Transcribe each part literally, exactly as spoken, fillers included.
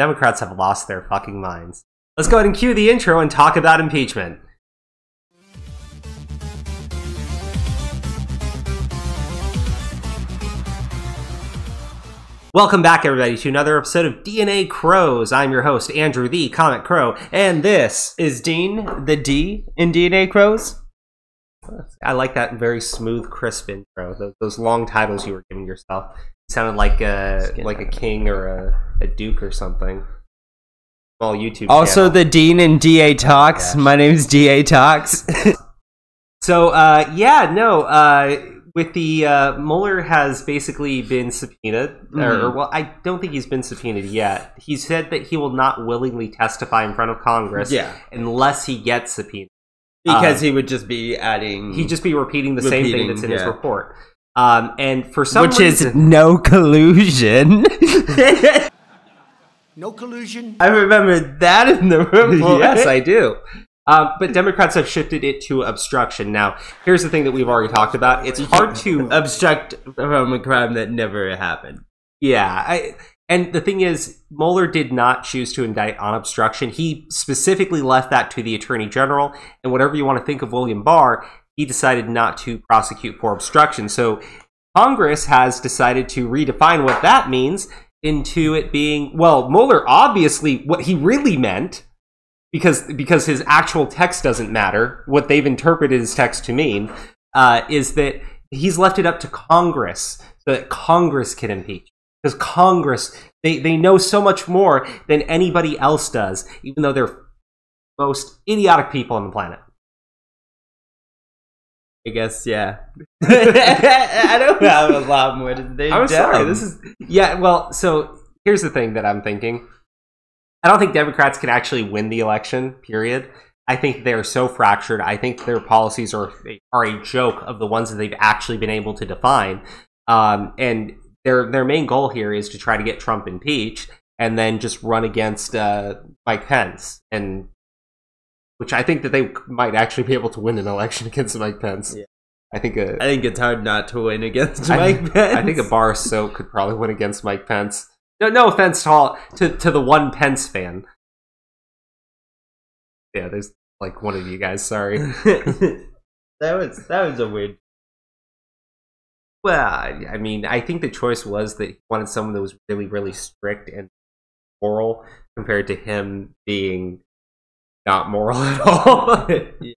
Democrats have lost their fucking minds. Let's go ahead and cue the intro and talk about impeachment. Welcome back, everybody, to another episode of D N A Crows. I'm your host, Andrew the Comic Crow, and this is Dean the D in D N A Crows. I like that very smooth, crisp intro. Those, those long titles you were giving yourself sounded like a like a king or a, a duke or something. Well, YouTube. Also, channel. The Dean in D A Talks. Yeah. My name's D A Talks. So, uh, yeah, no. Uh, With the, uh, Mueller has basically been subpoenaed, mm-hmm. or, or, well, I don't think he's been subpoenaed yet. He said that he will not willingly testify in front of Congress yeah. unless he gets subpoenaed. Because um, he would just be adding... He'd just be repeating the repeating, same thing that's in yeah. his report. Um, and for some Which reason, is no collusion. No collusion? I remember that in the report. Yes, I do. Um, but Democrats have shifted it to obstruction. Now, here's the thing that we've already talked about. It's hard to obstruct from a crime that never happened. Yeah. I, and the thing is, Mueller did not choose to indict on obstruction. He specifically left that to the Attorney General. And whatever you want to think of William Barr, he decided not to prosecute for obstruction. So Congress has decided to redefine what that means into it being, well, Mueller obviously, what he really meant... Because because his actual text doesn't matter, what they've interpreted his text to mean uh, is that he's left it up to Congress so that Congress can impeach. Because Congress, they, they know so much more than anybody else does, even though they're the most idiotic people on the planet. I guess, yeah. I don't have a lot more to do. I'm sorry, this is... Yeah, well, so here's the thing that I'm thinking. I don't think Democrats can actually win the election, period. I think they're so fractured. I think their policies are are a joke of the ones that they've actually been able to define. Um, and their their main goal here is to try to get Trump impeached and then just run against uh, Mike Pence, and which I think that they might actually be able to win an election against Mike Pence. Yeah. I think a, I think it's hard not to win against Mike I, Pence. I think a bar of soap could probably win against Mike Pence. No, no offense to all, to to the one Pence fan. Yeah, there's like one of you guys. Sorry, that was that was a weird. Well, I mean, I think the choice was that he wanted someone that was really, really strict and moral, compared to him being not moral at all.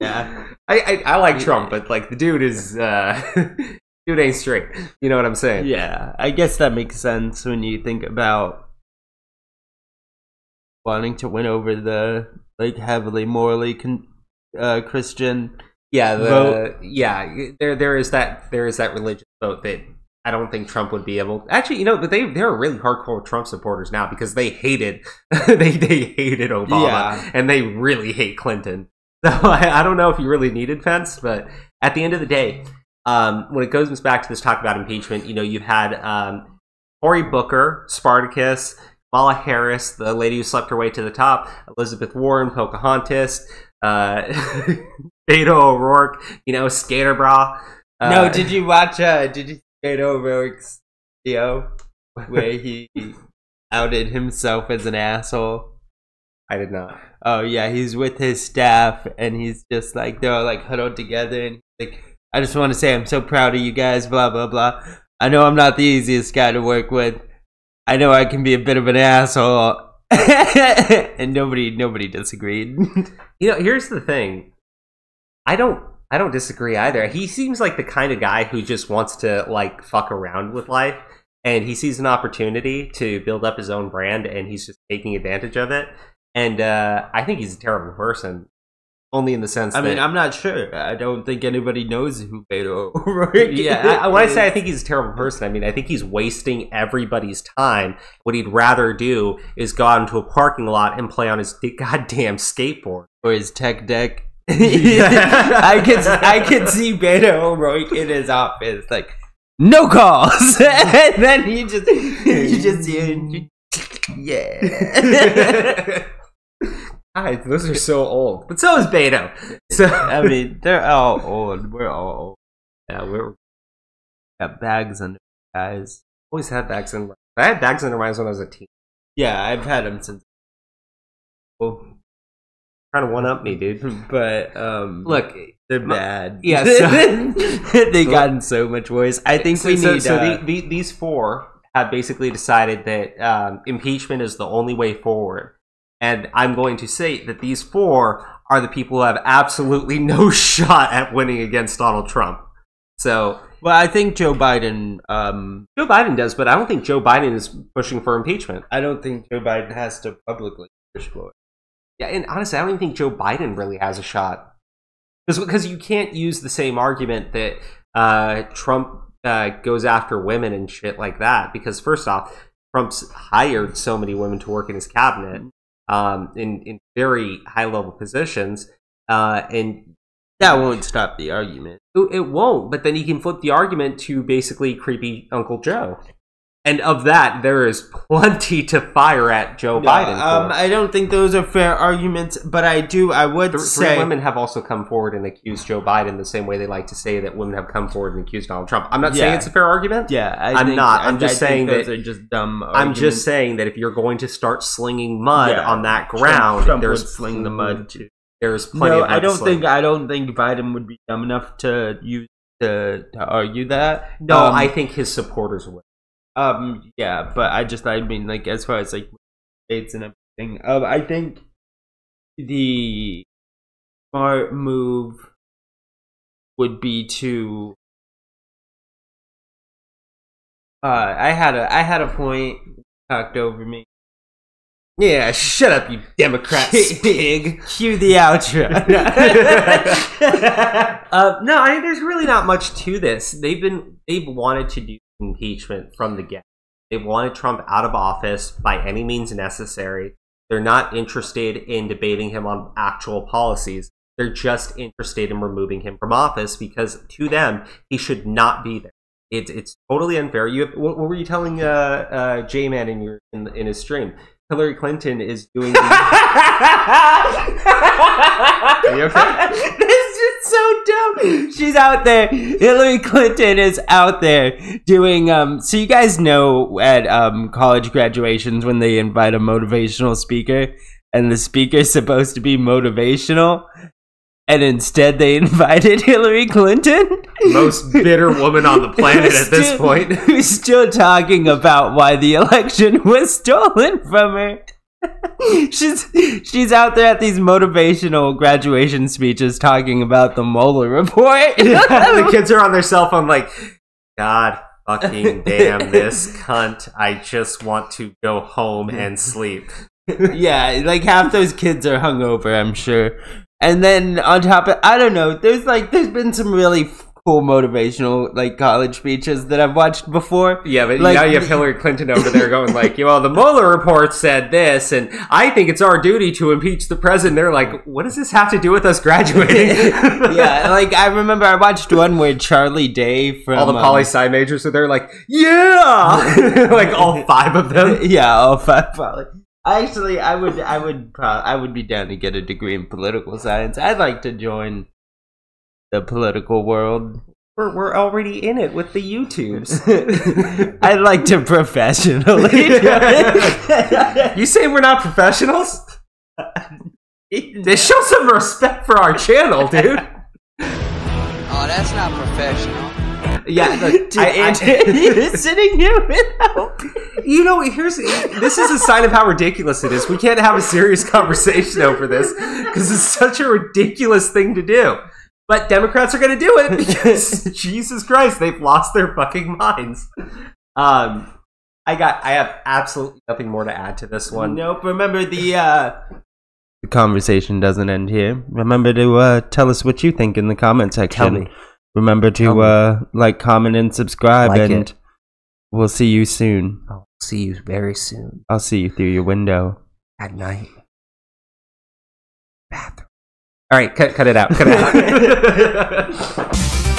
Yeah, I, I I like Trump, but like the dude is. Uh, Dude ain't straight. You know what I'm saying? Yeah, I guess that makes sense when you think about wanting to win over the like heavily morally con uh, Christian. Yeah, the vote. yeah. There, there is that. There is that religious vote that I don't think Trump would be able. Actually, you know, but they they're really hardcore Trump supporters now because they hated they they hated Obama yeah. and they really hate Clinton. So I, I don't know if you really needed Pence, but at the end of the day. Um, when it goes back to this talk about impeachment, you know, you've had um, Cory Booker, Spartacus, Kamala Harris, the lady who slept her way to the top, Elizabeth Warren, Pocahontas, uh, Beto O'Rourke, you know, Skater Bra. Uh, no, did you watch, uh, did you see Beto O'Rourke's video where he outed himself as an asshole? I did not. Oh, yeah, he's with his staff and he's just like, they're all like huddled together and like, I just want to say I'm so proud of you guys, blah, blah, blah. I know I'm not the easiest guy to work with. I know I can be a bit of an asshole. And nobody nobody disagreed. You know, here's the thing. I don't I don't disagree either. He seems like the kind of guy who just wants to, like, fuck around with life. And he sees an opportunity to build up his own brand, and he's just taking advantage of it. And uh, I think he's a terrible person. Only in the sense I that... I mean, I'm not sure. I don't think anybody knows who Beto O'Rourke is. Yeah, I, when I say I think he's a terrible person, I mean, I think he's wasting everybody's time. What he'd rather do is go out into a parking lot and play on his goddamn skateboard. Or his tech deck. I could I could see Beto O'Rourke in his office, like, no calls! And then he just... You just hear... Yeah. Hi, those are so old. But so is Beto. So I mean, they're all old. We're all old. Yeah, we're got bags under our eyes. Always had bags under my eyes. I had bags under my eyes when I was a teen. Yeah, I've had them since. Well, trying to one up me, dude. But um, look, they're my, bad. Yeah, so, they've gotten so much worse. I think so, we so, need. So uh, the, the, these four have basically decided that um, impeachment is the only way forward, and I'm going to say that these four are the people who have absolutely no shot at winning against Donald Trump. So. Well, I think Joe Biden... Um, Joe Biden does, but I don't think Joe Biden is pushing for impeachment. I don't think Joe Biden has to publicly push for it. Yeah, and honestly, I don't even think Joe Biden really has a shot. Because you can't use the same argument that uh, Trump uh, goes after women and shit like that. Because first off, Trump's hired so many women to work in his cabinet um, in, in very high-level positions. Uh, and... That won't stop the argument. It won't, but then he can flip the argument to basically creepy Uncle Joe. And of that, there is plenty to fire at Joe no, Biden. Um, I don't think those are fair arguments, but I do, I would Th say... Three women have also come forward and accused Joe Biden the same way they like to say that women have come forward and accused Donald Trump. I'm not yeah. saying it's a fair argument. Yeah, I I'm think, not. I'm I, just I saying those that... are just dumb I'm arguments. just saying that if you're going to start slinging mud yeah. on that ground... Trump, Trump there's would sling the mud, too. There's plenty no, of I don't sling. think I don't think Biden would be dumb enough to use to, to argue that. No, um, I think his supporters would. Um, yeah, but I just I mean like as far as like states and everything. Um, I think the smart move would be to. Uh, I had a I had a point talked over me. Yeah, shut up, you Democrats, pig. Cue the outro. uh, no, I mean, there's really not much to this. They've been, they've wanted to do impeachment from the get. They wanted Trump out of office by any means necessary. They're not interested in debating him on actual policies. They're just interested in removing him from office because, to them, he should not be there. It's it's totally unfair. You have, what, what were you telling uh, uh, J-Man in your in, in his stream? Hillary Clinton is doing. The Are you okay? This is so dumb. She's out there. Hillary Clinton is out there doing. Um, so you guys know at um, college graduations when they invite a motivational speaker, and the speaker's supposed to be motivational. And instead, they invited Hillary Clinton, most bitter woman on the planet still, at this point, who's still talking about why the election was stolen from her. she's she's out there at these motivational graduation speeches talking about the Mueller report. The kids are on their cell phone, like, God fucking damn this cunt! I just want to go home and sleep. Yeah, like half those kids are hungover, I'm sure. And then on top of, I don't know, there's like, there's been some really cool motivational, like, college speeches that I've watched before. Yeah, but like, now you have Hillary Clinton over there going like, you know, the Mueller report said this, and I think it's our duty to impeach the president. They're like, what does this have to do with us graduating? Yeah, like, I remember I watched one where Charlie Day from... All the poli-sci um, majors, so they're like, yeah! Like, all five of them? Yeah, all five poli... Actually, I would, I would, probably, I would be down to get a degree in political science. I'd like to join the political world. We're, we're already in it with the YouTubes. I'd like to professionally. You say we're not professionals? They show some respect for our channel, dude. Oh, that's not professional. Yeah, look, Dude, I, I, sitting here without. You know, here's this is a sign of how ridiculous it is. We can't have a serious conversation over this because it's such a ridiculous thing to do. But Democrats are going to do it because Jesus Christ, they've lost their fucking minds. Um, I got, I have absolutely nothing more to add to this one. Nope. Remember the. Uh, the conversation doesn't end here. Remember to uh, tell us what you think in the comment section. Tell me. Remember to uh, like, comment, and subscribe, like and it. We'll see you soon. I'll see you very soon. I'll see you through your window. At night. Bathroom. All right, cut, cut it out. Cut it out.